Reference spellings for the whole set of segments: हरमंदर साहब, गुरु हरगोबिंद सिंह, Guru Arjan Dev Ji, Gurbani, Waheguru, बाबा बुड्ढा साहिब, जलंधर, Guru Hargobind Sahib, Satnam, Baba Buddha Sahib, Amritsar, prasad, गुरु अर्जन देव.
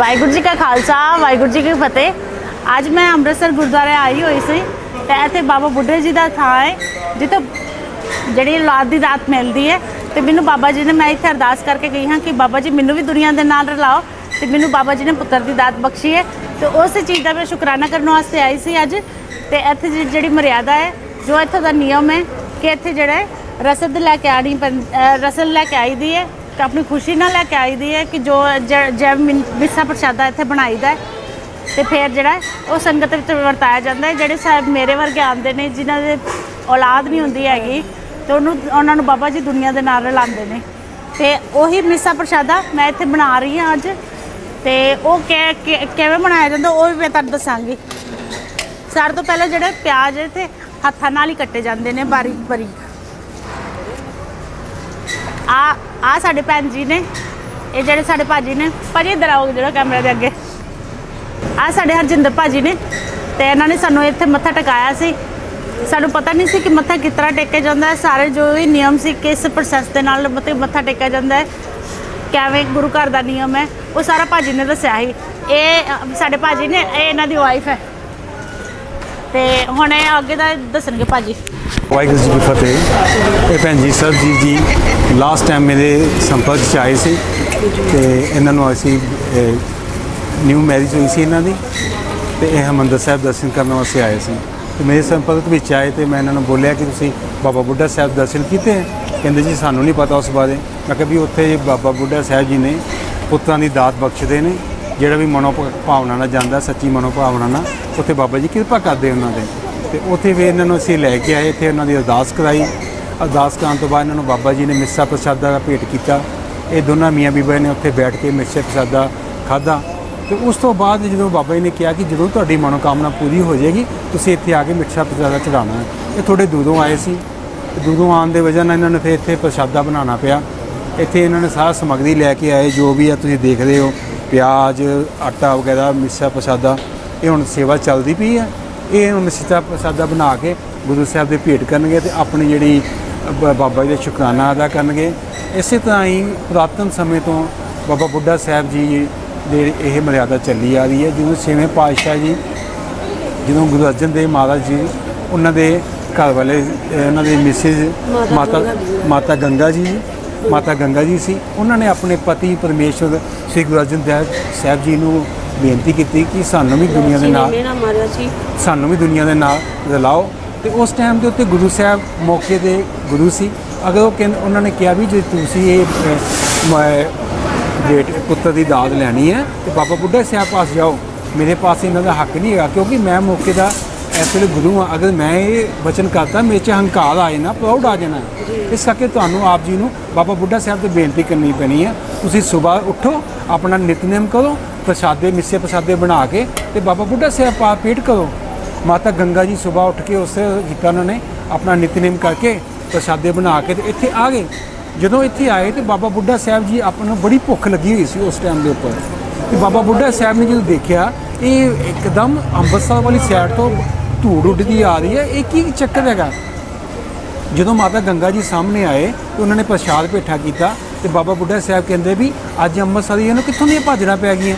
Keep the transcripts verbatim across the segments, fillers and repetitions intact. वाहेगुरु जी का खालसा, वाहेगुरु जी की फतेह। अज मैं अमृतसर गुरुद्वारे आई हुई सी ते इत्थे बाबा बुड्ढे जी का थां है जितों जिहड़ी औलाद की दात मिलती है। तो मैनू बाबा जी ने, मैं इत्थे अरदास करके गई हाँ कि बाबा जी मैनू भी दुनिया के नाल रलाओ, तो मैनू बाबा जी ने पुत्र की दात बख्शी है। तो उस चीज़ का मैं शुकराना करने वास्ते आई सी अज। तो इत्थे जिहड़ी मर्यादा है, जो इत्थों का नियम है कि इत्थे जिहड़ा रसद लैके आनी रसद लैके आई दी है, तो अपनी खुशी ना लैके आई दी है कि जो जैव मिसा प्रशादा इत्थे बनाई दा है तो फिर जिहड़ा वो संगत विच वरताया जाता है। जिहड़े साहब मेरे वर्गे आंदे ने जिन्हां दे औलाद नहीं हुंदी हैगी तो उन्हां नूं बाबा जी दुनिया दे नाल लांदे ने। ते उही मिसा प्रशादा मैं इत्थे बना रही हाँ अज। ते वो किवें बनाया जाता वो भी मैं तुहानूं दसांगी। सारे तो पहले जिहड़े प्याज इत्थे हत्थां नाल ही कट्टे जांदे ने बारीक बारीक। आ आ साडे भैन जी ने, ये जिहड़े साडे भाजी ने, भाजी इधर आओ जिहड़ा कैमरे दे अगे। आ साडे हरजिंदर भाजी ने, ते इन्हां ने सानूं इत्थे मत्था टेकाया सी। सानूं पता नहीं सी कि मत्था किस तरह टेके जांदा है, सारे जो भी नियम सी किस प्रोसैस दे नाल मतलब मत्था टेका जांदा है, किवें गुरु घर दा नियम है, वो सारा भाजी ने दस्सिया ही। ये साडे भाजी ने, ये इन्हां दी वाइफ है। ते हुण ये अगे दा दस्सणगे भाजी। वाहेगुरू जी की फतेह। ये भैन जी सरजीत जी लास्ट टाइम मेरे संपर्क च आए थे, इन्हों असी न्यू मैरिज हुई सी इन्हों की, तो यह हरमंदर साहब दर्शन करने वास्ते आए थे। तो मेरे संपर्क में आए तो मैं इन्होंने बोलिया कि तुसी बाबा बुड्ढा साहब दर्शन किए हैं, कहते जी सानू नहीं पता उस बारे। मैं कहा भी उत्थे बाबा बुड्ढा साहब जी ने पुत्रां दी दात बख्शदे ने, जिहड़ा भी मनो भावना नाल जांदा सच्ची मनो भावना नाल उत्थे बाबा जी किरपा करदे उन्हां दे। तो उत्थे भी इन्हों असी लैके आए, इतने उन्होंने अरदास कराई। अरदास कराने तो बाद इन्हों बाबा जी ने मिर्चा प्रशादा का भेंट किया। ये दोनों मियाँ बीबा ने उत्थे बैठ के मिर्चा प्रशादा खादा। तो उस तो बाद जो बाबा जी ने कहा कि जदों तुहाडी मनोकामना पूरी हो जाएगी तुसीं इत्थे आके मिर्चा प्रशादा चढ़ाना है। ये थोड़े दूरों आए सी, दूरों आने की वजह नाल इन्होंने फिर इत्थे प्रशादा बनाना पिया। इत्थे इन्होंने सारा सामग्री लैके आए जो भी है तुसीं देख रहे हो, प्याज आटा वगैरह मिर्चा प्रशादा। ये हुण सेवा चलदी पई है। ये हम मिर्चा प्रशादा बना के गुरु साहब की भेंट करनगे ते अपनी जिहड़ी बाबा जी का शुकराना अदा करनगे। इस तरह ही पुरातन समय तो बाबा बुड्ढा साहब जी दे यह मर्यादा चली आ रही है। जिदों छेवें पातशाह जी जिदों गुरु अर्जन देव महाराज जी उन्होंने घर वाले उन्होंने मिसिज माता माता गंगा जी माता गंगा जी सी, उन्होंने अपने पति परमेश्वर श्री गुरु अर्जन देव साहब जी नूं बेनती की कि सानू भी दुनिया के नाल सानू भी दुनिया के नाल रलाओ। तो उस टाइम के उत्ते गुरु साहब मौके के गुरु सी। अगर वो कह उन्होंने कहा भी जो तुसी ये पुत्र की दाद लैनी है तो बाबा बुड्ढा साहब पास जाओ, मेरे पास इन्हों का हक नहीं है क्योंकि मैं मौके का इस वे गुरु हाँ। अगर मैं ये वचन करता मेरे अहंकार आ जाना, प्राउड आ जाना। इस करके तुहानू आप जी बाबा बुड्ढा साहब से बेनती करनी पैनी है, तुसी सुबह उठो अपना नितनेम करो, प्रशादे मिस्से प्रशादे बना के ते बाबा बुड्ढा साहब पा पेट करो। माता गंगा जी सुबह उठ के उस किया उन्होंने अपना नितनेम करके प्रशादे बना के तो इत्थे आ गए। जदों इत्थे आए तो बाबा बुड्ढा साहब जी अपना बड़ी भुख लगी हुई सी उस टाइम के उपर। तो बाबा बुड्ढा साहब ने जो देखा ये एकदम अमृतसर वाली साइड तो धूड़ उड्डती आ रही है, ये की चक्कर हैगा। जदों माता गंगा जी सामने आए तो उन्होंने प्रशाद भेठा किया तो बाबा बुड्ढा साहब कहते भी अज अमृतसर इन्होंने कितों दी भाजना पै गई।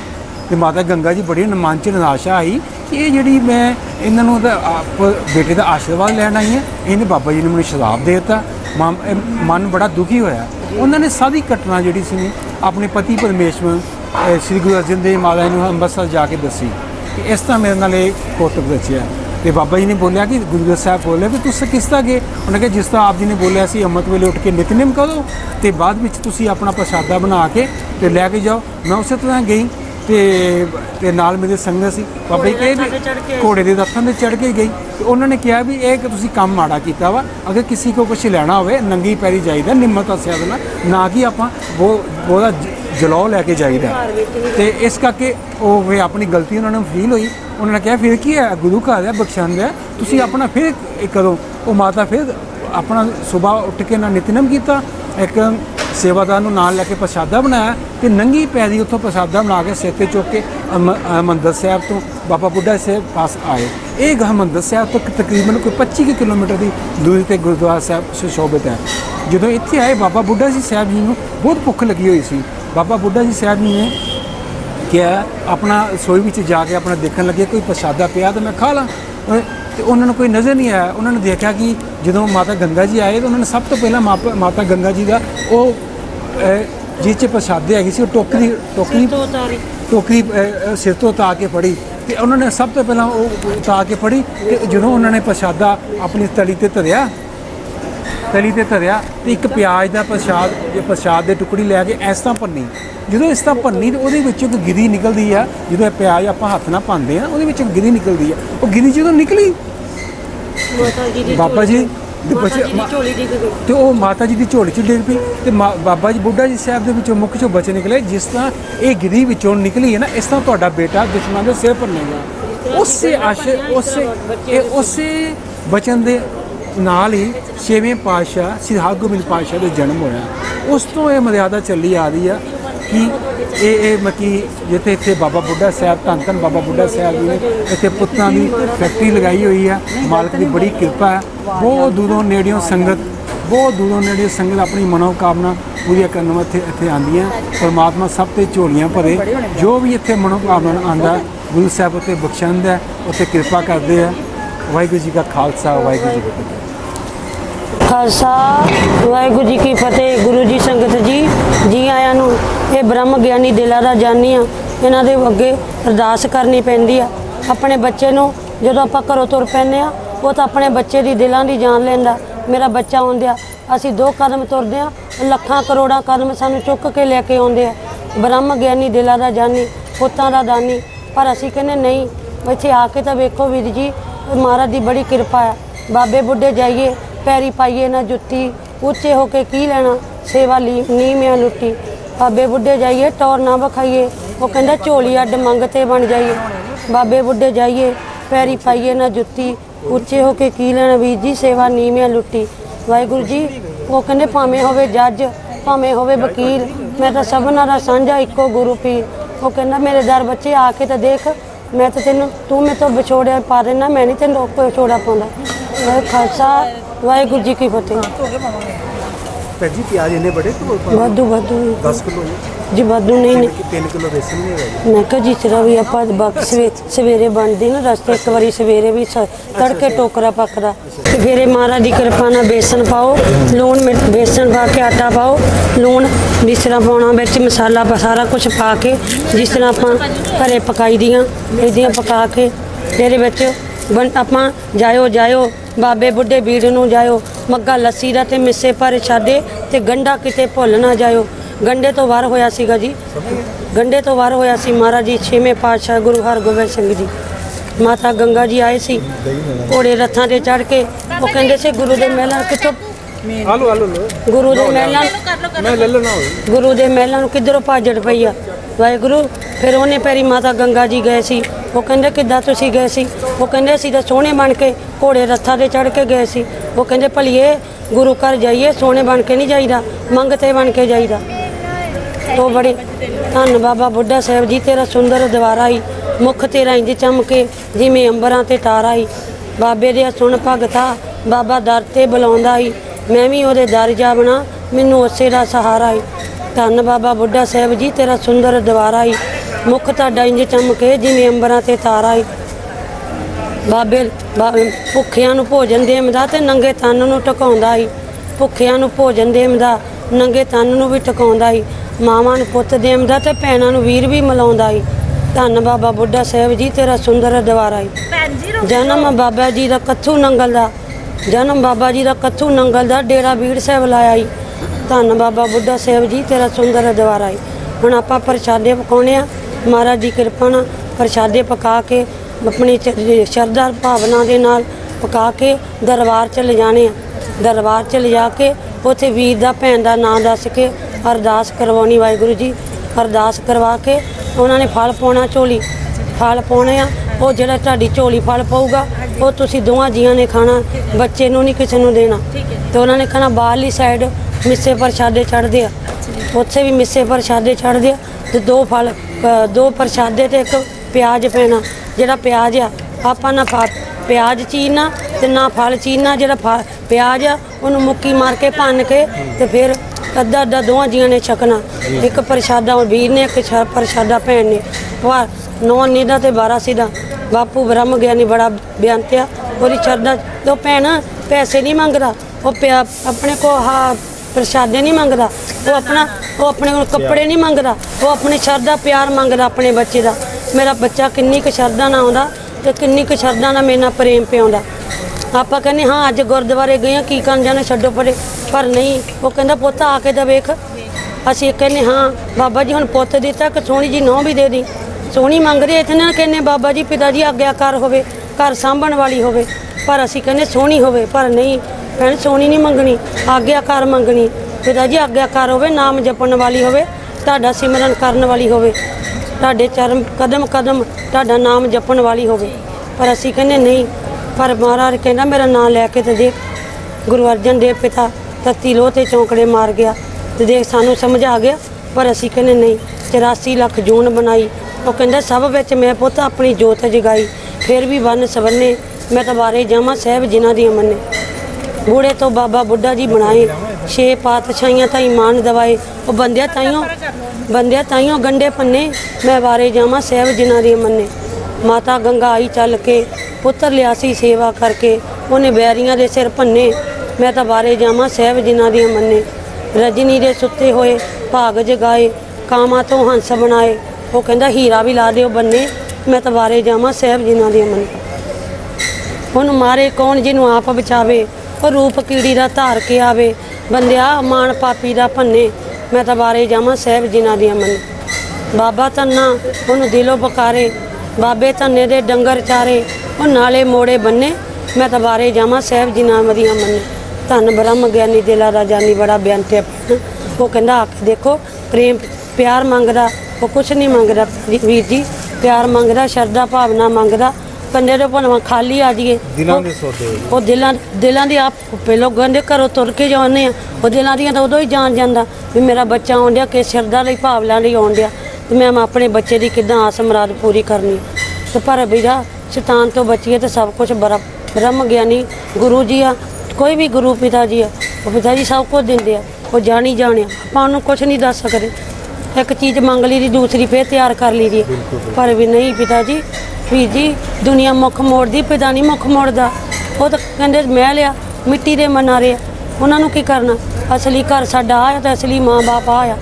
तो माता गंगा जी बड़ी मन च निराशा आई कि ये जी मैं इन्हों बेटे का आशीर्वाद लैन आई है, इन्हें बाबा जी ने मैंने शराब देता। मन मन बड़ा दुखी होया। उन्होंने सारी घटना जी अपने पति परमेश्वर श्री गुरु अर्जन देव महाराज ने अमृतसर जाके दसी। इस तरह मेरे नाल कौतुक रचिया। तो बाबा जी ने बोलिया कि गुरु साहब बोलिया कि तुस किस तरह गए, उन्हें कहा जिस तरह आप जी ने बोलिया सी अमृत वेले उठ के नितनेम करो तो बाद में तुसी अपना प्रशादा बना के तो लैके जाओ। मैं उस तरह गई तो नाल मेरे संगत सी बाबा जी के घोड़े के रथां से चढ़ के गई। तो उन्होंने कहा भी ये तुसी काम माड़ा किया वा, अगर किसी को कुछ लैना हो नंगी पैरी जाइदा निम्मत हसिया ना ना कि आप वो वो जलौ लैके जाइदा। तो इस करके वो अपनी गलती उन्होंने फील हुई। उन्होंने कहा फिर की है गुरु घर है बख्शांद है, तुसी अपना फिर करो। वो माता फिर अपना सुबह उठ के ना नितनेम किया, एक सेवादार नूं नाल लैके प्रशादा बनाया तो नंगी पैरी उत्थों प्रशादा बना के सिर ते चुक के हरमंदर साहब तो बाबा बुड्ढा साहब पास आए। ये हरमंदर साहब तो तकरीबन कोई पच्ची किलोमीटर की दूरी पर गुरुद्वारा साहब सुशोभित है। जो इत्थे आए बाबा बुड्ढा जी साहब जी को बहुत भुख लगी हुई सी। बाबा बुड्ढा जी साहब जी ने क्या अपना रसोई में जाके अपना देखने लगे कोई प्रशादा पिया तो मैं खा ला। तो उन्होंने कोई नज़र नहीं आया। उन्होंने देखा कि जो माता गंगा जी आए तो उन्होंने सब तो पहला माता माता गंगा जी का वो जिस च प्रशादे हैगी सी टोकरी टोकरी टोकरी सिर तो उतार के पड़ी। तो उन्होंने सब तो पहला उतार के पड़ी। तो जो उन्होंने प्रशादा अपनी तली पर धरिया तली पर धरिया तो एक प्याज का प्रशाद प्रशाद के टुकड़ी लैके इस तरह भन्नी। जो इस तरह भन्नी तो वो गिरी निकलती है। जो प्याज आप हथ ना पाते हैं वो गिरी निकलती है। वो गिरी जो निकली बाबा जी तो वो माता जी की झोली च डिग पी। तो मा बाबा जी बुढ़ा जी साहब के मुख चो बचे निकले। जिस तरह ये गिरी विचों निकली है ना इस तरह तुहाडा बेटा दुश्मन के सिर भन्ने गया। उस आश उस उस बचन के नाल ही छेवें पातशाह श्री हरगोबिंद पातशाह का जन्म होया। उस तो यह मर्यादा चली आ रही है कि ये मतलब कि जिते इतने बाबा बुढ़ा साहब धन धन बाबा बुढ़ा साहब जी ने इतने पुत्तां की फैक्ट्री लगाई हुई है। मालक की बड़ी कृपा है। बहुत दूरों नेड़ियों संगत बहुत दूरों नेड़ियों संगत अपनी मनोकामना पूरी करने वास्ते इतने आती है। परमात्मा सब ते झोलियां भरे। जो भी इतने मनोकामना आंदा गुरु साहब उत्ते बख्शंद है उत्ते कृपा करते हैं। वाहिगुरू जी का खालसा वाहिगुरू जी की फतेह। खालसा वाहिगुरू जी की फतेह। गुरु जी संगत जी जी आयां नूं ये ब्रह्म ज्ञानी दिला दा जानी आ। इन्हां दे अगे अरदास करनी पैंदी आ। अपने बच्चे नूं जदों आपां घरों तुर पैंदे आ वो तो अपने बच्चे दी दिलां दी जान लैंदा। मेरा बच्चा आउंदा असीं दो कदम तुरदे आ लखां करोड़ां कदम सानूं चुक के लैके आउंदे आ। ब्रह्म ज्ञानी दिला दा जानी पुत्तां दा दानी। पर असीं कहने नहीं इत्थे आके तां वेखो वीर जी महाराज की बड़ी कृपा है। बाबे बुढ़े जाइए पैरी पाइए ना जुत्ती उच्चे होके की लैना सेवा ली नीम या लुट्टी। बाबे बुढ़े जाइए टौर ना बखाइए वो कहता झोली अड मंगते बन जाइए। बाबे बुढ़े जाइए पैरी पाइए ना जुत्ती उच्चे होके की लैना वीर जी सेवा नीम या लुट्टी। वाहिगुरू जी वो कहते भावें होवे जज भावें होवे वकील मैं तो सबना दा सांझा इक्को गुरु पीर। वो कहता मेरे दर बच्चे आके तो देख मैं तो तेन तू मैं तो विछोड़िया पा देना मैं नहीं तेन विछोड़ा पाँगा। खालसा वाहिगुरू जी की फतेह। जी प्याज इन्ने बड़े वादू वादू दस किलो जी वादू नहीं मैं क्या जिस तरह भी आप सवेरे बनती ना रस्ते एक बार सवेरे भी तड़के टोकरा पकड़ा तो फिर महाराज की कृपा ना बेसन पाओ लून मिर्च बेसन पा के आटा पाओ लून जिस तरह पाना बिच मसाला सारा कुछ पा के जिस तरह आप घरें पकाई दियाँ पका के फिर बन अपना जायो जायो बाबे बुढ़े बीर नूं जायो मग्गा लस्सी दा ते मिस्से पर छादे ते गंढा किते भुल ना जायो। गंढे तो वार होया सीगा जी गंढे तो वार होया सी महाराज जी छेवें पातशाह गुरु हरगोबिंद सिंह जी। माता गंगा जी आए सी घोड़े रथां ते चढ़ के वो कहंदे सी गुरु दे महलां कितों गुरु दे महलां गुरु दे महलां नूं किधरों भाजड़ पई आ। वाहिगुरू फिर उन्हें पैरी माता गंगा जी गए सी वो कहते किदा तुसीं गए सी वो कहते असीं तां सोहणे बन के घोड़े रथा ते चढ़ के गए सी। वो कहते भलीए गुरु घर जाइए सोहणे बन के नहीं जाईदा मंगते बन के जाईदा। तो बड़े धन्न बाबा बुढ़ा साहिब जी तेरा सुंदर द्वारा ही मुख तेरा इंज चमके जिवें अंबरां ते तारा ही। बाबे दे सुण भगता बाबा दर ते बुलाउंदा ही मैं भी उहदे दर जा बना मैनूं उसे दा सहारा ही। धन्न बाबा बुढ़ा साहिब जी तेरा सुंदर द्वारा ही मुख ताडा इंज चमके जिवें अंबरां ते तारा ही। बाबे भुखियां नूं भोजन देंदा ते नंगे तन नूं टकाउंदा ही भुखियां नूं भोजन देंदा नंगे तन नूं भी टकाउंदा ही। मावां नूं पुत्त देंदा ते भैणां नूं वीर भी मिलाउंदा ही। धन्न बाबा बुढ़ा साहिब जी तेरा सुंदर दवारा ही। जन्म बाबा जी दा कत्थू नंगल दा जन्म बाबा जी दा कत्थू नंगल दा डेरा बीड़ साहिब लाया ही। धन्न बाबा बुढ़ा साहिब जी तेरा सुंदर दवारा ही। हुण आपां प्रशादे पकाउणे आ महाराज की कृपा नाल प्रशादे पका के अपनी श्रद्धा भावना के नाल पका के दरबार च ले जाने दरबार च ले जाके उत्थे वीर दा भैन दा नाम दस के अरदास करवानी। वाहिगुरू जी अरदास करवा के उन्होंने फल पाना झोली फल पाने वो जिहड़ा तुहाडी झोली फल पाऊगा वो तुसीं दोवां जीआं ने खाना बच्चे नूं नहीं किसी नूं देना। तो उन्होंने खाना बाहरली साइड मिस्से प्रशादे छड्डदे आ उत्थे भी मिस्से प्रशादे छड्डदे आ ते दो फल दो प्रशादे ते एक प्याज पैना जिहड़ा प्याज आ आपां ना प्याज चीरना ते ना फल चीरना जिहड़ा प्याज आ उन्हूं मुक्की मार के भन्न के ते फिर अद्धा अद्धा दोवां जियां ने छकना, एक प्रशादा वीर ने, एक प्रशादा भैन ने। वाह नौ निधा ते बारह सीधा। बापू ब्रह्म ज्ञानी बड़ा बयान त्या और छरदा। तो भैन पैसे नहीं मंगता, वो प्या अपने को हाँ प्रशादे नहीं मंगता, वो अपना वो अपने को कपड़े नहीं मंगता, वो अपनी शरदा प्यार मंगता अपने बच्चे का। मेरा बच्चा किन्नी क शरदा ना आउंदा ते किन्नी क शरदा ना मेरे नाल प्रेम प्याउंदा। आपां कहने हाँ अज गुरुद्वारे गए की करन जाना छड्डो परे, पर नहीं वो कहंदा पुत्त आके तां वेख। असीं कहने हाँ बाबा जी हुण पुत्त दित्ता कि सोहणी जी नूंह भी दे दी। सोहणी मंग रहे इत्थे ना कहने बाबा जी पिता जी आग्याकार होवे, घर सांभण वाली होवे, पर असीं कहने सोहणी होवे, पर नहीं भैन सोहणी नहीं मंगनी, आग्याकार मंगनी। पिता जी आग्याकार होवे, नाम जपण वाली होवे, ताड़ा सिमरन करन वाली होवे, ताड़े चरम कदम कदम ताड़ा नाम जपण वाली होवे। पर असी कहने नहीं, पर महाराज कहना मेरा नाम लैके तो देख। गुरु अर्जन देव पिता तत्ती लोह ते चौंकड़े मार गया तो देख सानू समझ आ गया। पर असी कहने नहीं, चौरासी लख जून बनाई, वो कहता सब विच मैं पुत अपनी जोत जगाई। फिर भी बन सबने मैं तबारे जावां साहिब जिन्हां दी मन्ने। बूढ़े तो बाबा बुढ़ा जी बनाए, छे पातशाहियां ताईं मान दवाए। वो बंदिया ताईयों बंदिया ताईयों गंढे पन्ने, मैं वारे जावां साहिब जिन्हां दी मन्ने। माता गंगा आई चल के, पुत्र लियासी सेवा करके, उन्हें बैरियां दे सिर भन्ने, मैं तां वारे जावां साहिब जिन्हां दी मन्ने। रजनी दे सुत्ते होए भाग जगाए, कामां तों हंस बनाए, वो कहंदा हीरा भी ला दिओ बन्ने, मैं तां वारे जावां साहिब जिन्हां दी मन्ने। हुण मारे कौन जिन्हूं आप बचावे, रूप कीड़ी दा धार के आवे, बंदिया मान पापी दा भन्ने, मैं तां वारे जावां साहिब जिन्हां दी मन्ने। बाबा धन्ना उहनूं दिलों पुकारे, बाबे धन्ने दे डंगर चारे, उह नाले मोड़े बन्ने, मैं तां वारे जावां साहिब जिन्हां दी मन्ने। धन ब्रह्म ज्ञानी दिला दा जानी बड़ा बेअंत। वो कहंदा आके देखो, प्रेम प्यार मंगदा, वो कुछ नहीं मंगदा वीर जी, प्यार मंगदा, शरदा भावना मंगदा। कंधे तो भावें खाली आ जाइए, वो दिलों दिलों की आप पहलों कहते घरों तुर के जाने, वो दिलों दियाँ तो उदों ही जान जाता भी मेरा बच्चा आउण दिया, किस शरदा लई भावना लई आउण दिया, तो मैं अपने बच्चे की किदां आस मुराद पूरी करनी। तो पर वीरा शैतान तो बचीए तो सब कुछ बरा ब्रह्म ज्ञानी गुरु जी आ, कोई भी गुरु पिता जी आ, वो पिता जी सब कुछ दिंदे आ, वो जानी जाने आपां नूं कुछ नहीं दस सकदे। एक चीज़ मंग ली दी, दूसरी फिर तैयार कर ली दी, पर भी नहीं पिता जी वीर जी दुनिया मुख मोड़ती, पिता नहीं मुख मोड़ता। वो तो कहते मैं लिया मिट्टी दे मना रहे, उन्होंने की करना, असली घर साडा आया तो असली माँ बाप आया।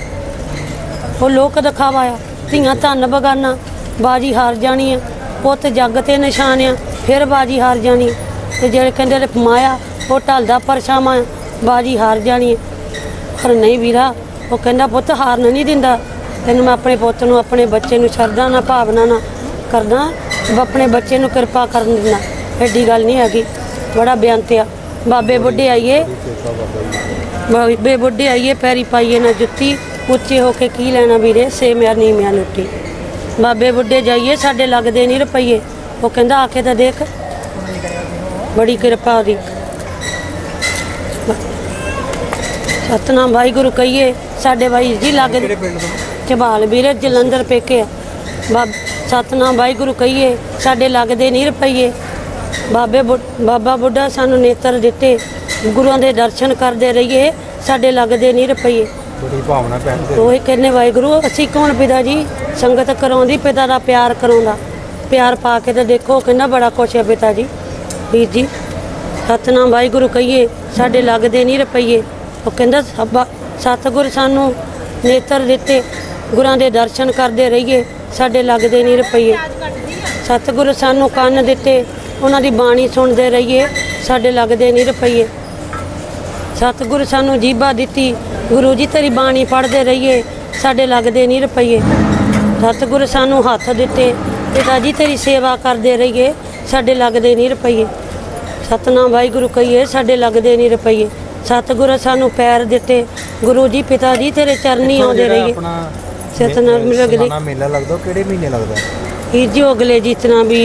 वो लोग दिखावाया धियां धन बगाना, बाजी हार जानी है, पुत जग ते निशान आ, फिर बाजी हार जानी है। तो जे कहते माया वो ढलदा परछावां, बाजी हार जानी है, पर नहीं वीरा वो कहता पुत हारन नहीं दिंदा तैनूं, मैं अपने पुत नूं अपने बच्चे नूं शरदा ना भावना ना करदा, अपने बच्चे नूं किरपा कर देना, एडी गल नहीं हैगी। बड़ा बेअंत आ। बाबे बुढ़े आइए बाबे बुढ़े आइए, पैरी पाइए ना जुत्ती, उच्चे होके की लैना वीरे, से म्यार नी म्यार लुट्टी। बाबे बुढ़े जाइए साढ़े लगते नहीं रुपये, वो कहता आके तो देख बड़ी किरपा दी। सतनाम वाहिगुरू कहिए साढ़े भाई जी लगते चबाल वीरे जलंधर पेके। बाब सतनाम वाहिगुरू कहिए साढ़े लगते नहीं रुपये। बाबे बाबा बुढ़ा सानू नेत्र दिते, गुरुआं दे दर्शन करते रहिए, साढ़े लगते नहीं रुपये। वही कहने वाहिगुरू असी कौन पिता जी, संगत कराउंदी, पिता दा प्यार कराउंदा, प्यार पा के तो देखो कहना बड़ा कुछ है पिता जी। वीर जी सतनाम वाहिगुरू कहिए साढ़े लगते नहीं रुपये, वो कहंदा सभा सतगुर सानू नेत्र दिते, गुरुआं दे दर्शन करते रहिए, साढ़े लगते नहीं रुपये। सतगुरु सानू कन्न दिते, उन्होंने बाणी सुनते रहिए, साढ़े लगते नहीं रुपये। सतगुरु सानू जीबा दिती, गुरु जी तेरी बाणी पढ़ते रहिए, साढ़े लगते नहीं रुपये। सतगुरु सानू हथ दिते, पिता जी तेरी सेवा करते रहिए, साढ़े लगते नहीं रुपये। सतनाम वाहिगुरू कहिए साढ़े लगते नहीं रुपये। सतगुरु सानू पैर दिते, गुरु जी पिता जी तेरे चरनी आउंदे रहिए। सतनाम मेला मेला लगदा किहड़े महीने लगदा वीर जी? अगले जितना भी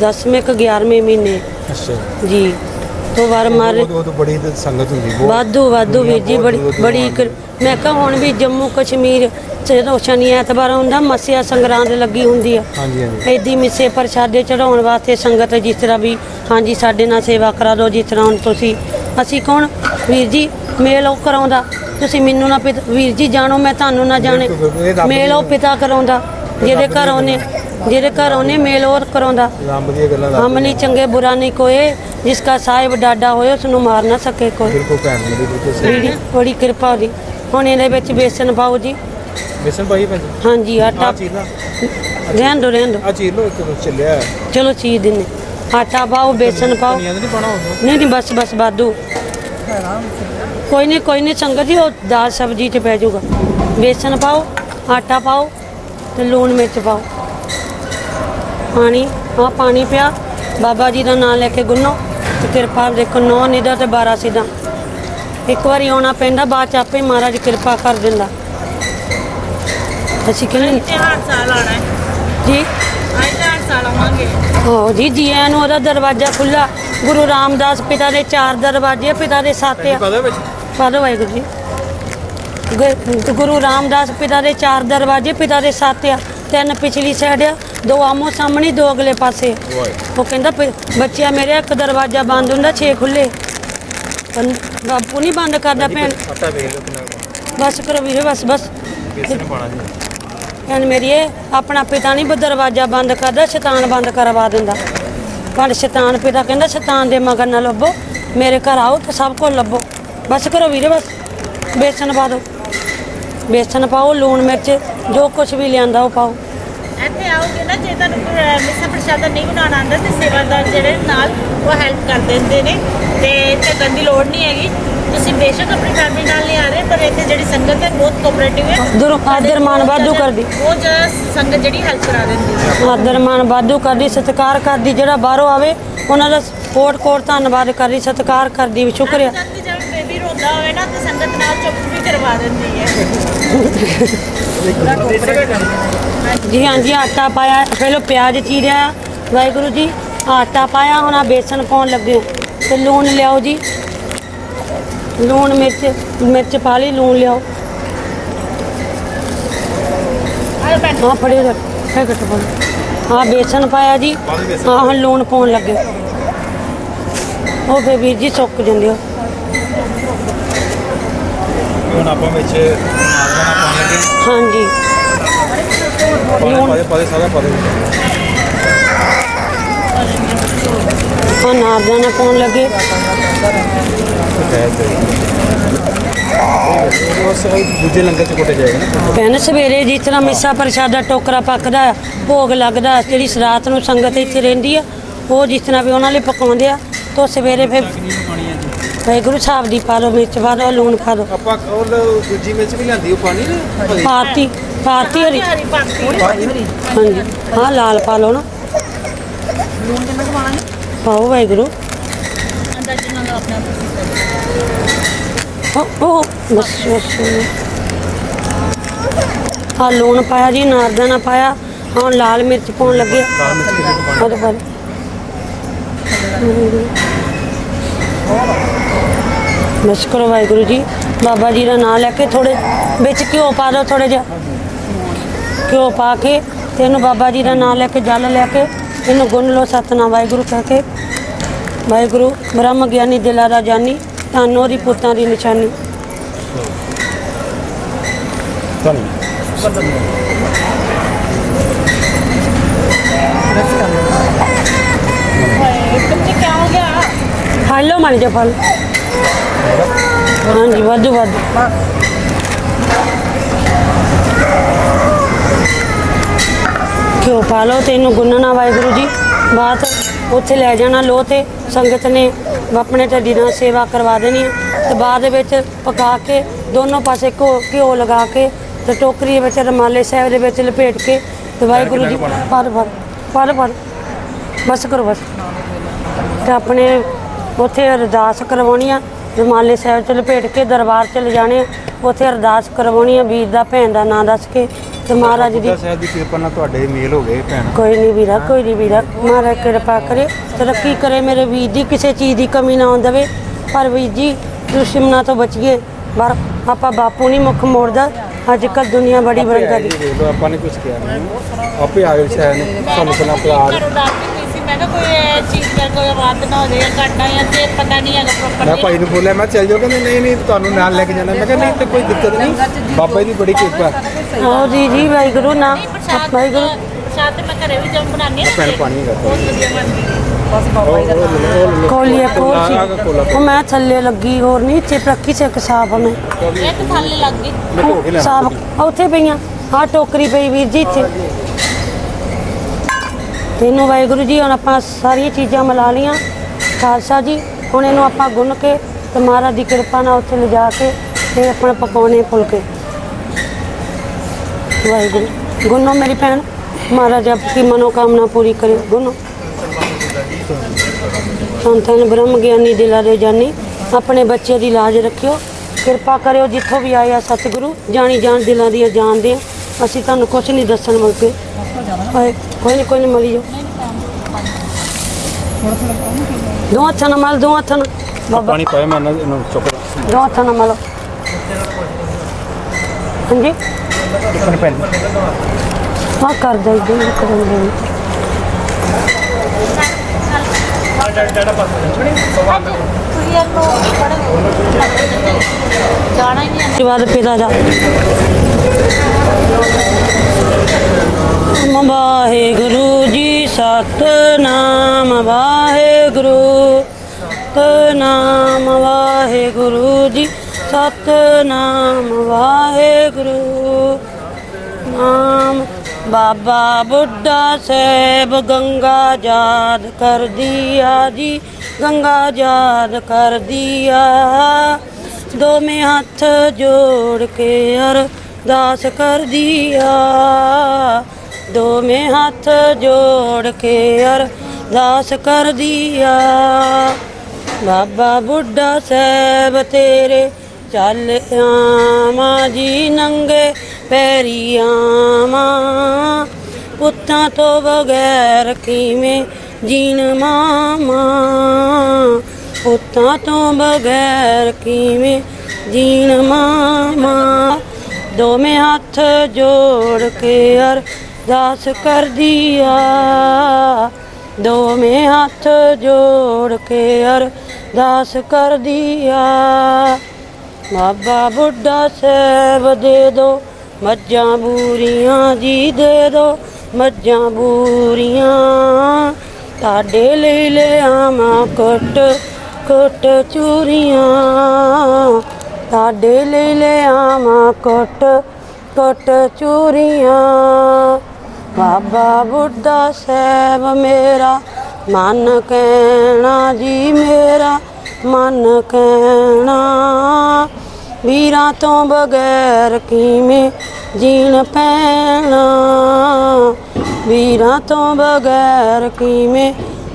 दसवें क ग्यारहवें महीने। अच्छा जी। तो वार मारे तो बड़ी संगत हुंदी वाधू वाधू वीर जी, बड़ी बड़ी। मैं कहा हुण भी जम्मू कश्मीर जो शनि एतवार हुंदा मस्या संगरांद लगी हुंदी है, ऐदी मिसे प्रशादे चढ़ाउण वास्ते संगत जिस तरह भी हाँ जी साडे नाल सेवा करा दो, जिस तरह हुण तुसीं असीं कौन वीर जी मेलो कराउंदा तुसीं मैनू ना पिता वीर जी जानो मैं तुहानू ना जाने मेलो पिता कराउंदा जेहदे घर आने जेहदे घर आने मेलो कराउंदा हम नहीं चंगे बुरा नहीं कोई जिसका साहिब डाडा होए उसनू मार ना सके कोई बड़ी कृपा जी हुण इहदे विच बेसन पाओ जी बेसन पाई भाजी हां जी आटा रहन दो रहन दो आ चीज लो चलिया चलो चीज दिने आटा पाओ बेसन पाओ नहीं नहीं बस बस बादू कोई नहीं कोई नहीं संगत जी और दाल सब्जी च पै जाऊगा बेसन पाओ आटा पाओ तो लून मिर्च पाओ पानी हाँ पानी पिया बाबा जी का नाम लेके गुनो तो कृपा देखो नौ निदा तो बारह सीधा एक बार आना पैंदा बाद आपे महाराज कृपा कर दिंदा अच्छी जी हाँ जी जी एन ओहदा दरवाजा खुला गुरु रामदास पिता के चार दरवाजे पिता के सत्त पादो वाहेगुरू जी गुरु रामदास पिता के चार दरवाजे पिता के सत्त आ तीन पिछली साइड आ दो आमो सामने दो अगले पासे वो कहता बच्चे मेरे एक दरवाजा बंद होंगे छे खुले बापू नहीं बंद करता भैन बस करो भी बस बस मेरी अपना पिता नहीं दरवाजा बंद करता शैतान बंद करवा दिंदा पर शैतान पिता कहता शैतान दे मगर ना लभो मेरे घर आओ तो सब कुछ लभो बस करो वीरे बस बेसन पा दो बेसन पाओ लून मिर्च जो कुछ भी लिया पाओ ਇੱਥੇ ਆਓਗੇ ਨਾ ਜੇ ਤੁਹਾਨੂੰ ਮਿੱਠਾ ਪ੍ਰਸ਼ਾਦਾ ਨਹੀਂ ਬਣਾਉਣਾ ਆਉਂਦਾ ਤੇ ਸੇਵਾਦਾਰ ਜਿਹੜੇ ਨਾਲ ਉਹ ਹੈਲਪ ਕਰ ਦਿੰਦੇ ਨੇ ਤੇ ਇੱਥੇ ਗੰਦੀ ਲੋੜ ਨਹੀਂ ਹੈਗੀ ਤੁਸੀਂ ਬੇਸ਼ੱਕ ਆਪਣੀ ਫੈਮਿਲੀ ਨਾਲ ਨਹੀਂ ਆ ਰਹੇ ਪਰ ਇੱਥੇ ਜਿਹੜੀ ਸੰਗਤ ਹੈ ਬਹੁਤ ਕੋਆਪਰੇਟਿਵ ਹੈ ਦੂਰੋਂ ਆਦਰਮਾਨ ਵਾਧੂ ਕਰਦੀ ਉਹ ਜਿਹੜਾ ਸੰਗਤ ਜਿਹੜੀ ਹੈਲਪ ਕਰਾ ਦਿੰਦੀ ਆਦਰਮਾਨ ਵਾਧੂ ਕਰਦੀ ਸਤਿਕਾਰ ਕਰਦੀ ਜਿਹੜਾ ਬਾਹਰੋਂ ਆਵੇ ਉਹਨਾਂ ਦਾ ਕੋਟ ਕੋਟ ਧੰਨਵਾਦ ਕਰਦੀ ਸਤਿਕਾਰ ਕਰਦੀ ਸ਼ੁਕਰੀਆ ਜਦੋਂ ਬੇਬੀ ਰੋਂਦਾ ਹੋਵੇ ਨਾ ਤੇ ਸੰਗਤ ਨਾਲ ਚੁੱਪ ਵੀ ਕਰਵਾ ਦਿੰਦੀ ਹੈ जी हाँ जी आटा पाया पहले प्याज चीरिया वाहेगुरू जी आटा पाया हुण आ बेसन पाउण लगे तो लून लियाओ जी लून मिर्च मिर्च पा ली लून लियाओ हाँ फड़े हाँ बेसन पाया जी हाँ हम लून पाउण लगे वो बेबी जी सुक जांदे हाँ जी नारदाना पाउन लगे भैन सवेरे जिस तरह मिस्सा प्रशादा टोकरा पकदा भोग लगता जी रात नूं संगत इत्थे रहिंदी आ वो जिस तरह भी उन्होंने पकाउंदे आ तो सवेरे फिर वाहेगुरू साहब दी पा दो मिर्च पा दो लून पा दो पाती पाती हरी हाँ जी हाँ लाल पा लो ना पाओ वाहेगुरू हाँ लून पाया जी नारदाना पाया हाँ लाल मिर्च पाउन लगे बस करो वाहेगुरू जी बाबा जी का नाम लैके थोड़े बिच घ्यो पा दो थोड़े जि घ्यो पा के इनू बाबा जी का नाम लैके जल लैके इनू गुन लो सतनाम वाहेगुरू कह के वाहेगुरू ब्रह्म ज्ञानी दिला दा जानी तानो दी पुतां दी निशानी फल लो मानी जो फल हाँ जी वाधू वाधू घ्यो पा लो तो इनू गुनना वाहेगुरू जी बाद उत्थे लै जाना लो तो संगत ने अपने ढड्डी नाल सेवा करवा देनी तो बाद विच पका के दोनों पासे घो घ्यो लगा के तो टोकरी विच रमाले साहिब दे विच लपेट के तो वाहेगुरू जी पा दो पा दो बस करो बस तो अपने उत्थे अरदास करवाउणी आ रमाले साहिब च लपेट के दरबार च ले जाने उत्थे अरदास करवाउणी आ वीर दा भैन दा नाम दस के महाराज जी साहब दी कृपा नाल तुहाडे मेल हो गए भैण कोई नहीं वीरा कोई नहीं वीरा महाराज कृपा करे तरक्की करे मेरे वीर जी किसी चीज़ की कमी ना आउण देवे पर वीर जी दुश्मना तो बचिए पर आपां बापू नहीं मुख मोड़दा अजकल दुनिया बड़ी बरंगा दी आपां ने कुछ किया आपे आए साहब ने सानू सुना प्यार मैं कोई चीज मेरे को बात ना हो जाए घाटा या तेज पता नहीं है मैं भाई ने बोलिया मैं चल जाओ कहते नहीं नहीं तुहानू नाल लेके जाना मैं कहया नहीं तो कोई दिक्कत नहीं बाबा जी बड़ी कृपा हां जी जी वाहिगुरु ना वाहिगुरु साथ में घरे भी जम बनानी है पैर पानी का बहुत बढ़िया बनती है बस बाबा जी का कोलिया कोली मैं थल्ले लगी और नीचे प्रक्की से कसाब ने एक थल्ले लग गई मैं तो के ला ओथे पईया हां टोकरी पई वीर जी इथे तेनों वाहिगुरु जी हम अपना सारी चीज़ा मिला लिया खालसा जी हम इनू आप गुन के तो महाराज की कृपा ना उ लिजा के फिर अपने पकाने फुलके वाहिगुरु गुनो मेरी भैन महाराज आपकी मनोकामना पूरी करे गुनो हम थन ब्रह्म ज्ञानी दिला दे जानी अपने बच्चे की लाज रखियो कृपा करो जितों भी आया सतगुरु जानी जान दिलों दी जान दे असीं तुहानूं कुछ नहीं दस्सण मौके कोई नहीं कोई नहीं मिली जाओ दो हथ न मल दो हथ पानी पाए मैं दो हथ न मलो हाँ जी हाँ कर दे पिता जा वाहेगुरु जी सतनाम वाहेगुरु सतनाम वाहेगुरु जी सतनाम वाहेगुरु नाम बाबा बुड्ढा साहिब गंगा याद कर दिया जी गंगा याद कर दिया दो में हाथ जोड़ के अरदास कर दिया दो में हाथ जोड़ के अरदास कर दिया बाबा बुड्ढा साहिब तेरे चल आमा जी नंगे पैरी आमा पुत्तां तो बगैर किवें जीण मामा पुत्तां तो बगैर किवें जीण मामा दो में हाथ जोड़ के अर दास कर दिया दो में हाथ जोड़ के अरदास कर दिया बाबा बुड्ढा साहिब दे दो मज्जा बूरियां जी दे दो मज्जा बूरियां ताडे ले ले आवां कुट कुट चूरियां ताडे ले ले आवां कुट कुट चूरियां बाबा बुड्ढा साहिब मेरा मन कहना जी मेरा मन कहना वीरा तो बगैर किवें जीण पैना वीरा तो बगैर किवें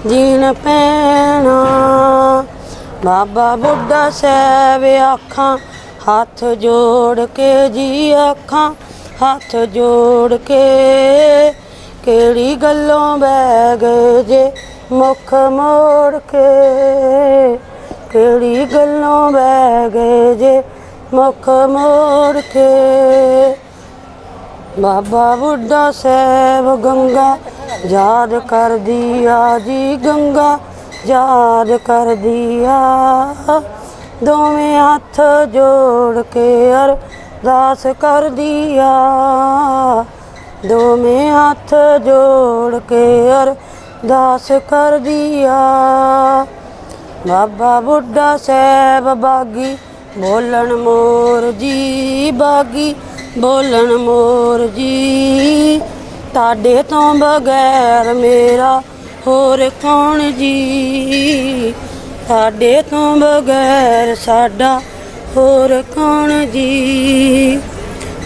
जीण पैना बाबा बुड्ढा साहिब आखां हाथ जोड़ के जी आखां हाथ जोड़ के केड़ी गल्लों बह गए जे मुख मोड़ के केड़ी गल्लों बह गए जे मुख मोड़ के बाबा बुड्ढा साहिब गंगा याद कर दिया जी गंगा याद कर दिया दोवें हाथ जोड़ के अरदास कर दिया दोवें हाथ जोड़ के अरदास कर दिया बाबा बुड्ढा साहिब बागी बोलन मोर जी बागी बोलन मोर जी ताडे तो बगैर मेरा होर कौन जी साडे तो बगैर साडा होर कौन जी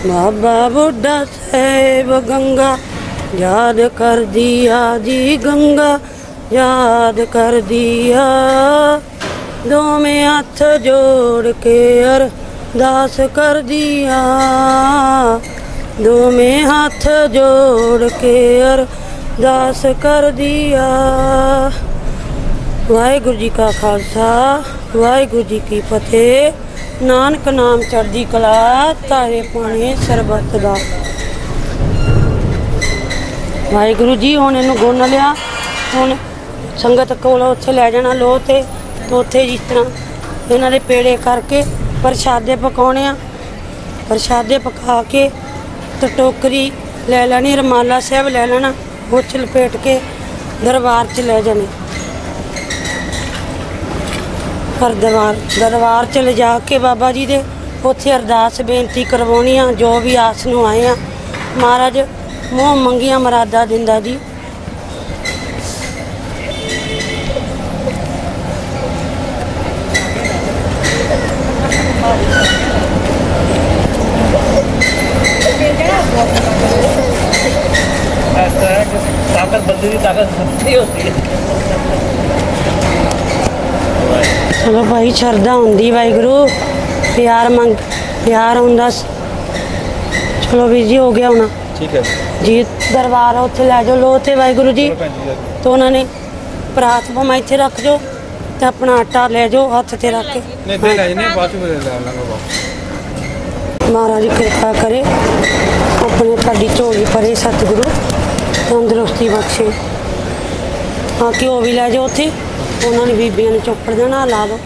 बाबा बुड्ढा साहिब गंगा याद कर दिया जी गंगा याद कर दिया दो में हाथ जोड़ के अरदास कर दिया दो में हाथ जोड़ के अरदास कर दिया वाहेगुरु जी का खालसा वाहेगुरु जी की फतेह नानक नाम चढ़दी कला तारे पाने सरबत दा वाहेगुरु जी हुण इहनूं गुण लिया हुण संगत कोलों उत्थे लै जाना लोह ते तो उत्थे जिस तरह इन्हां दे पेड़े करके प्रशादे पकाउणे आ। प्रशादे पका के तो टोकरी लै लैनी, रमाला साहब लै लेना, वो च लपेट के दरबार च लै जाने। पर दरबार दरबार च ले जाके बाबा जी दे उत्थे अरदास बेनती करवाउणी आ, जो भी आस नूं आए आ महाराज मोह मंगियां मुरादा दिंदा जी। चलो भाई शरदा होंगी वाहेगुरु, प्यार मंग प्यार होंदा। चलो भी जी हो गया होना, ठीक है जी। दरबार उत्थे लै जाओ लो ते वाहेगुरु जी, तो उन्होंने परात भाव इतने रख जाओ तो अपना आटा ले जाओ हथ से रख के। महाराज कृपा करे अपने साड़ी झोली भरे सतगुरु तंदुरुस्ती बख्शे। हाँ घ्यो भी लै जाओ उत्थे, उन्होंने बीबिया ने चोपड़ देना ला दो।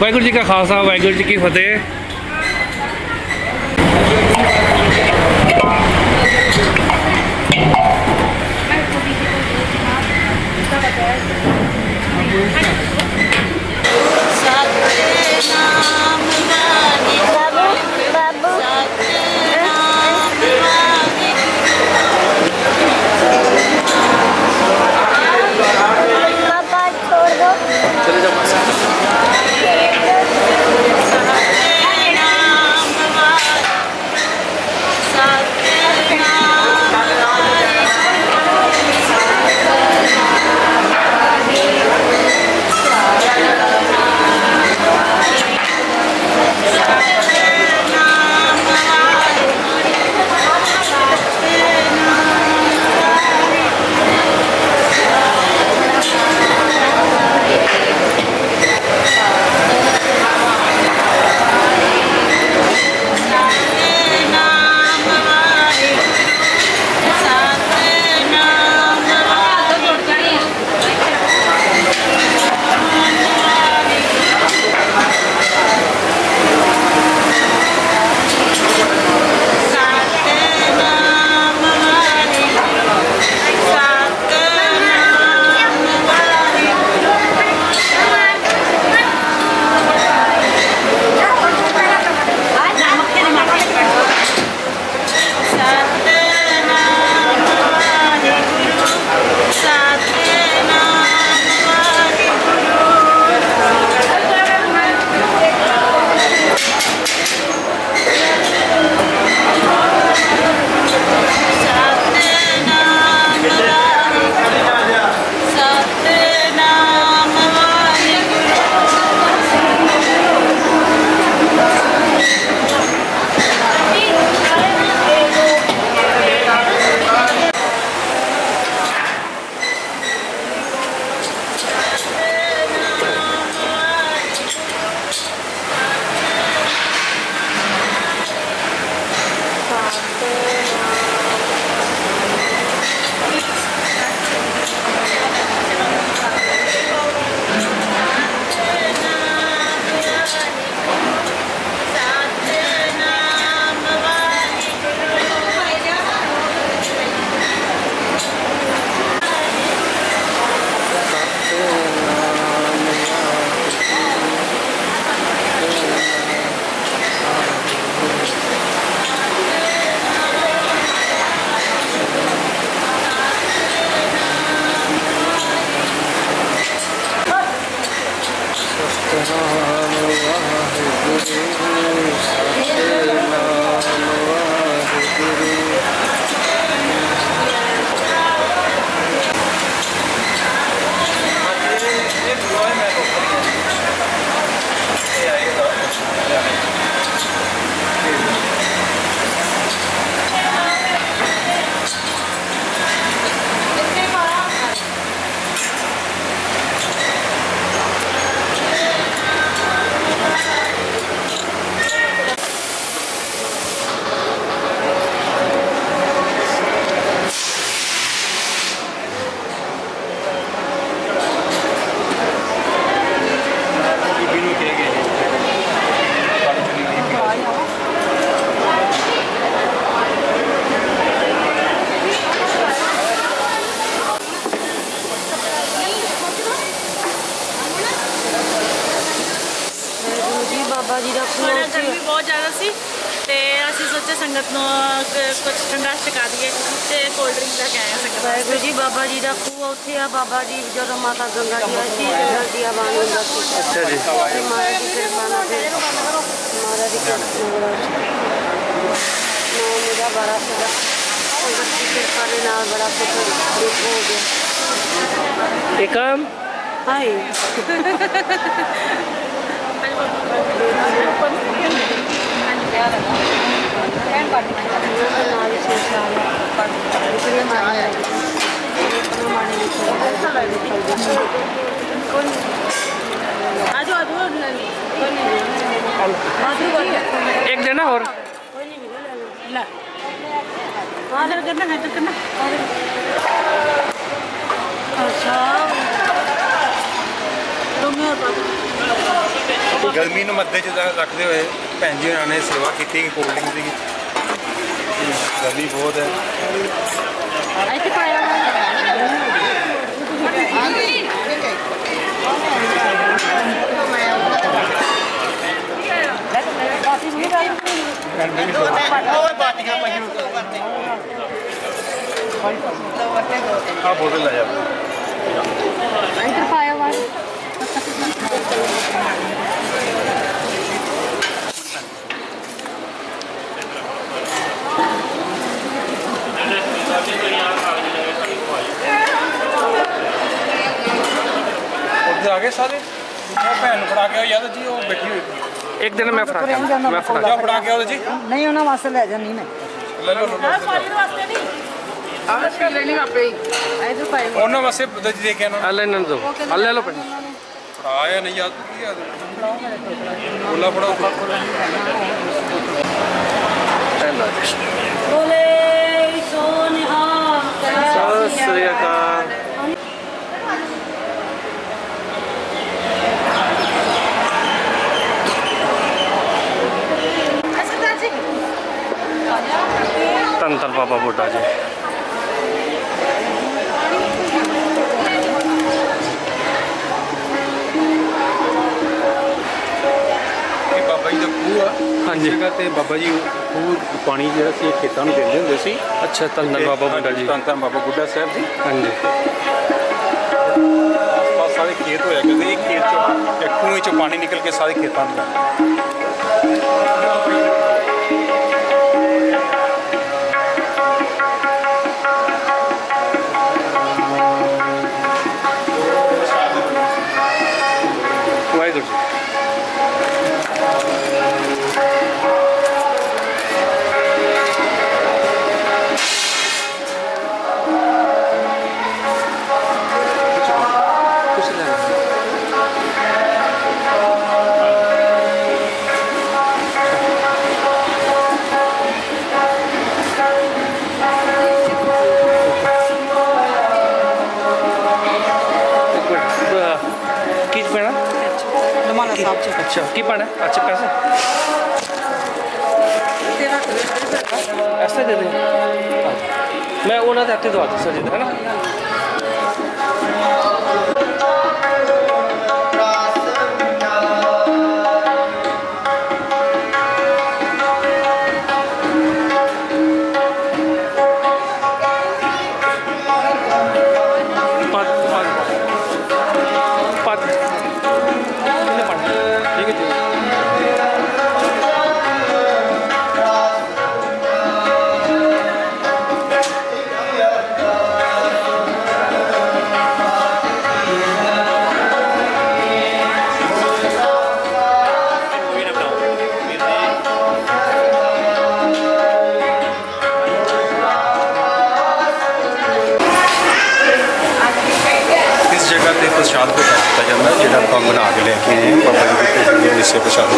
वाहेगुरु जी का खालसा, वाहेगुरु जी की फतेह। चले जाओ। संगत नो कुछ ठंडा छका दिए ते कोल्ड ड्रिंक लेके आए संगत। वाहेगुरु जी बाबा जी दा खूह उत्थे आ बाबा जी जदों माता गंगा जी आई सी गंगा जी आवान हुंदा सी। अच्छा जी महाराज जी फिर माना दे महाराज जी का मेरा बड़ा सदा संगत जी के सारे नाल बड़ा सुख हो गया एकम हाय एक देना और ला आदर करना है तो करना अच्छा गर्मी में मध्य रखते हुए भैन जी उन्होंने सेवा की कोल्ड ड्रिंक की गर्मी बहुत है हाँ बोतल ला जाए आ गए सारे भैन फड़ा के यार जी वो बैठी हुई एक दिन मैं फड़ा मैं फड़ा फड़ा के आओ जी नहीं उन्हें वास्ते ले जानी ना ले लो वास्ते नहीं आज कर लेनी आपे आई तो पाए उन्हें वास्ते दे के ना ले न दो ले लो पहले आया नहीं याद किया बोला बड़ा बोले सोनिहा सत श्री अकाल धन धन बाबा बुड्ढा जी हाँ जी ते बाबा जी खूह पानी जो खेतों में देते होंगे सी। अच्छा धन धन बाबा बुड्ढा जी धन धन बाबा बुड्ढा साहब जी हाँ जी आसपास सारे खेत होया करते एक खेत चो खूह चो पानी निकल के सारे खेतों में जाते अच्छा की पाना अच्छा पैसा ऐसा दे दे मैं उन्हें देते दवा दूँ सर जी है ना प्रसाद को दिता जाता है जो आप बना के लेके आए हैं बाबा जी के भोग में इसे प्रसाद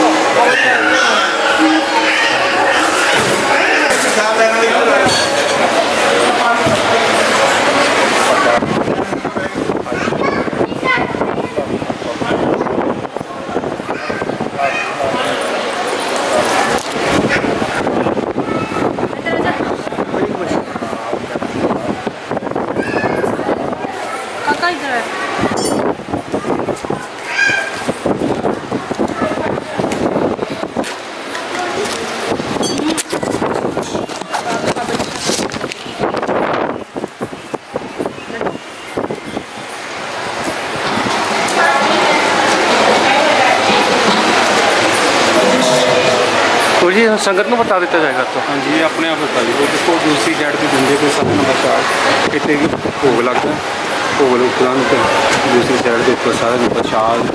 जी संगत में बता दिया जाएगा तो हाँ जी अपने आप बता दी देखो दूसरी साइड पर देंगे कोई सात नंबर चार इतने की भोग लगता है भोग उपरांत दूसरी साइड के ऊपर सारा प्रसाद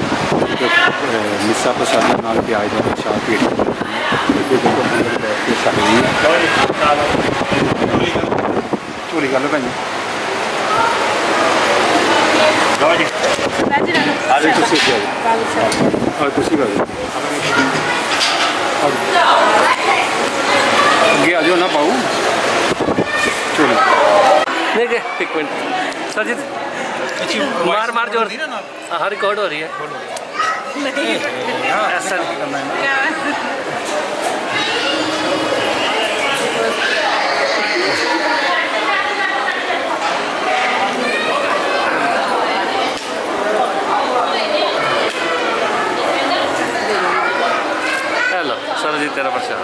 मिस्सा प्रसाद नाल प्याज का प्रसाद पेट झोली गल भाई अगे आज ना पाऊ चलो एक मिनट सर जी मार मार जोर हाँ रिकॉर्ड हो रही है ऐसा नहीं करना है सर जी तेरा प्रसाद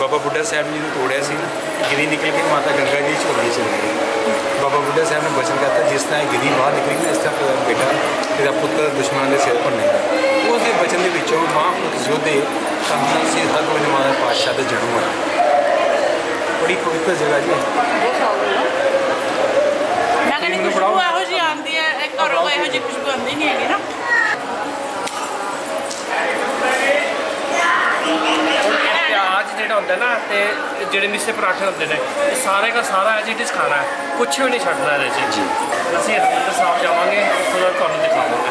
बाबा बुड्ढा साहब जी ने तोड़िया गिरी निकल के माता गंगा जी झोली चल गई। बाबा बुड्ढा साहब ने बचन करता जिस तरह गिरी बाहर निकलेगी इस तरह बेटा तेरा पुत्र दुश्मन के सिर भुनेगा। उसके बचन के महापुरुष योधे संतान से हर नवाज पातशाह का जन्म होया। बड़ी पवित्र जगह जी प्याज जो होंगे ना जो मिस्से पराठे होंगे ने सारे का सारा एज इट इज खाना है कुछ भी नहीं छड़ना अस हरमंदिर साहब जावांगे उसको दिखावांगे।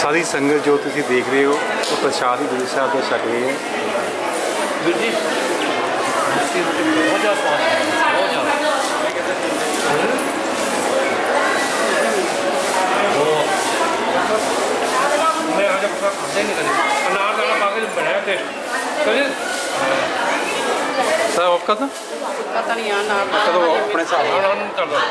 सारी संगत जो तुम देख रहे हो तो प्रसाद ही गुरु साहब को छक रहे हैं। सब आपका था? पता नहीं यार, अपने साथ